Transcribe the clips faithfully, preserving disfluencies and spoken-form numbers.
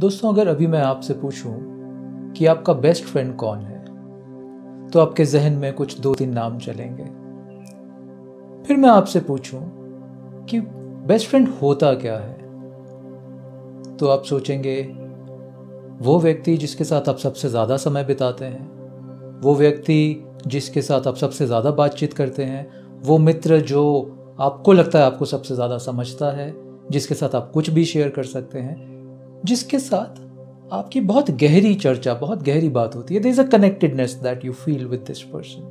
दोस्तों, अगर अभी मैं आपसे पूछूं कि आपका बेस्ट फ्रेंड कौन है, तो आपके जहन में कुछ दो तीन नाम चलेंगे। फिर मैं आपसे पूछूं कि बेस्ट फ्रेंड होता क्या है, तो आप सोचेंगे वो व्यक्ति जिसके साथ आप सबसे ज़्यादा समय बिताते हैं, वो व्यक्ति जिसके साथ आप सबसे ज़्यादा बातचीत करते हैं, वो मित्र जो आपको लगता है आपको सबसे ज़्यादा समझता है, जिसके साथ आप कुछ भी शेयर कर सकते हैं, जिसके साथ आपकी बहुत गहरी चर्चा, बहुत गहरी बात होती है। There is a connectedness that you feel with this person.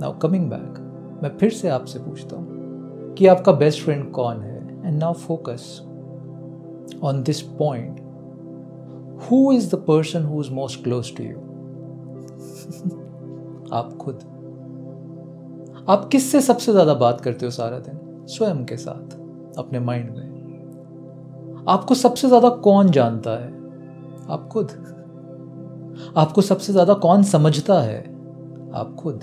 Now coming back, मैं फिर से आपसे पूछता हूँ कि आपका बेस्ट फ्रेंड कौन है। And now focus on this point, who is the person who is most close to you. आप खुद, आप किससे सबसे ज्यादा बात करते हो सारा दिन? स्वयं के साथ, अपने माइंड में। आपको सबसे ज्यादा कौन जानता है? आप खुद। आपको सबसे ज्यादा कौन समझता है? आप खुद।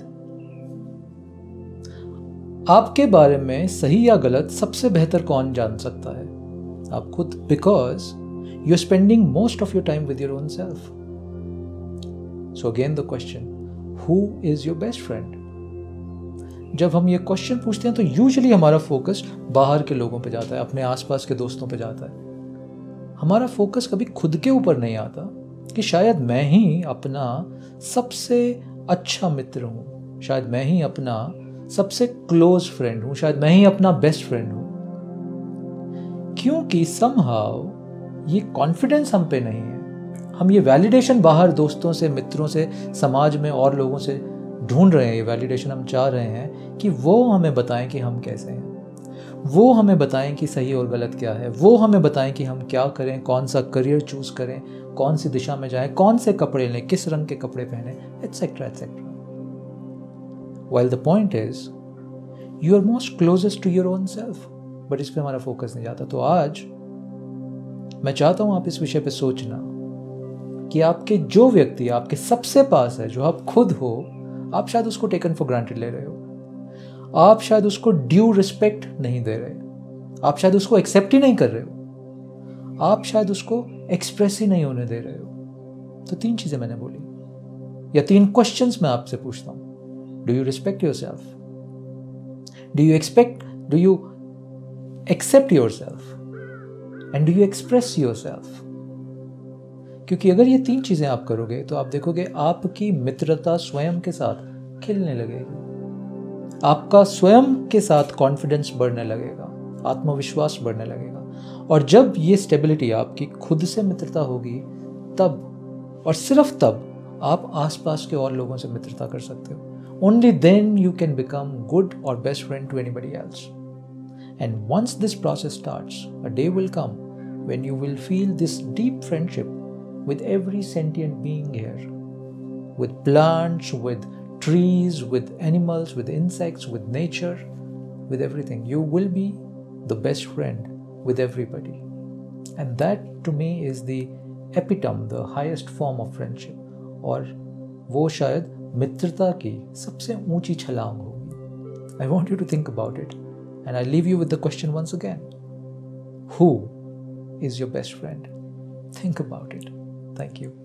आपके बारे में सही या गलत सबसे बेहतर कौन जान सकता है? आप खुद। Because you are spending most of your time with your own self. So again the question, who is your best friend? जब हम ये क्वेश्चन पूछते हैं तो यूजुअली हमारा फोकस बाहर के लोगों पे जाता है, अपने आसपास के दोस्तों पे जाता है। हमारा फोकस कभी खुद के ऊपर नहीं आता कि शायद मैं ही अपना सबसे अच्छा मित्र हूँ, शायद मैं ही अपना सबसे क्लोज फ्रेंड हूँ, शायद मैं ही अपना बेस्ट फ्रेंड हूँ। क्योंकि समहाउ ये कॉन्फिडेंस हम पे नहीं है। हम ये वैलिडेशन बाहर दोस्तों से, मित्रों से, समाज में और लोगों से ढूंढ रहे हैं। ये वैलिडेशन हम चाह रहे हैं कि वो हमें बताएं कि हम कैसे हैं, वो हमें बताएं कि सही और गलत क्या है, वो हमें बताएं कि हम क्या करें, कौन सा करियर चूज करें, कौन सी दिशा में जाएं, कौन से कपड़े लें, किस रंग के कपड़े पहने, etcetera etcetera. Well the point is you are most closest to your own self, but इस पर हमारा फोकस नहीं जाता। तो आज मैं चाहता हूँ आप इस विषय पर सोचना कि आपके जो व्यक्ति आपके सबसे पास है, जो आप खुद हो, आप शायद उसको टेकन फॉर ग्रांटेड ले रहे हो, आप शायद उसको ड्यू रिस्पेक्ट नहीं दे रहे, आप शायद उसको एक्सेप्ट ही नहीं कर रहे हो, आप शायद उसको एक्सप्रेस ही नहीं होने दे रहे हो। तो तीन चीजें मैंने बोली, या तीन क्वेश्चंस मैं आपसे पूछता हूं। Do you respect yourself? Do you expect do you accept yourself? And do you express yourself? क्योंकि अगर ये तीन चीज़ें आप करोगे तो आप देखोगे आपकी मित्रता स्वयं के साथ खिलने लगेगी, आपका स्वयं के साथ कॉन्फिडेंस बढ़ने लगेगा, आत्मविश्वास बढ़ने लगेगा। और जब ये स्टेबिलिटी आपकी खुद से मित्रता होगी, तब और सिर्फ तब आप आसपास के और लोगों से मित्रता कर सकते हो। Only then you can become good और best friend to anybody else. And once this process starts, a day will come when you will feel this deep friendship with every sentient being here, with plants, with trees, with animals, with insects, with nature, with everything. You will be the best friend with everybody. And that to me is the epitome, the highest form of friendship. और वो शायद मित्रता की सबसे ऊंची छलांग होगी। I want you to think about it. And I leave you with the question once again. Who is your best friend? Think about it. Thank you.